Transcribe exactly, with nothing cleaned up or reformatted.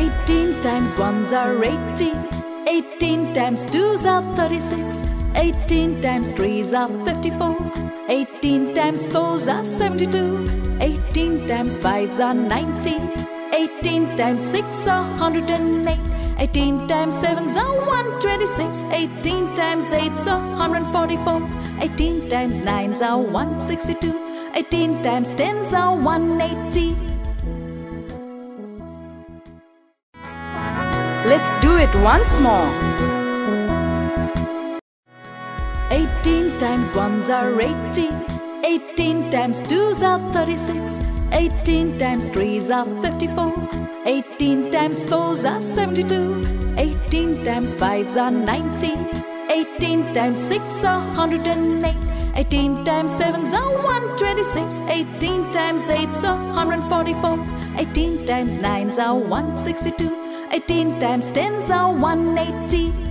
Eighteen times ones are eighteen. Eighteen times twos are thirty-six. Eighteen times threes are fifty-four. Eighteen times fours are seventy-two. Eighteen times fives are ninety. Eighteen times six are one hundred eight. Eighteen times sevens are one hundred twenty-six. Eighteen times eights are one hundred forty-four. Eighteen times nines are one hundred sixty-two. Eighteen times tens are one hundred eighty. Let's do it once more. Eighteen times ones are eighteen. Eighteen times twos are thirty-six. Eighteen times threes are fifty-four. Eighteen times fours are seventy-two. Eighteen times fives are ninety. Eighteen times six are one hundred eight. Eighteen times sevens are one hundred twenty-six. Eighteen times eights are one hundred forty-four. Eighteen times nines are one hundred sixty-two. Eighteen times tens are one hundred eighty.